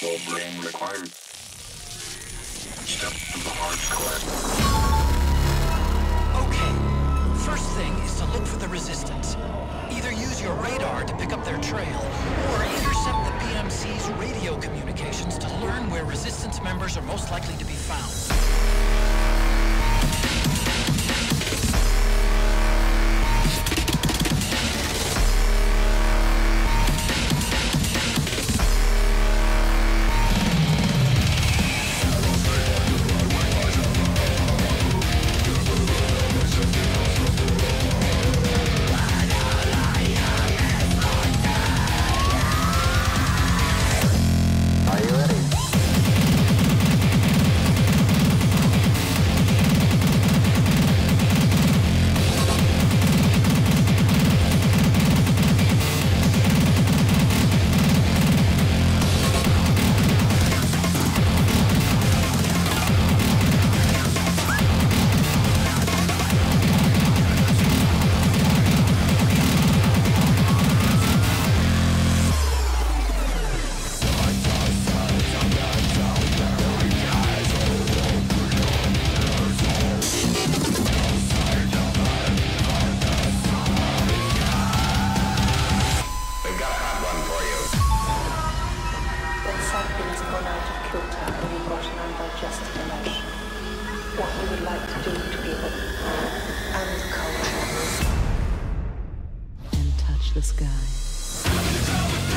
No brain required. Step to the hard collapse. Okay. First thing is to look for the resistance. Either use your radar to pick up their trail, or intercept the BMC's radio communications to learn where resistance members are most likely to be found. And touch the sky.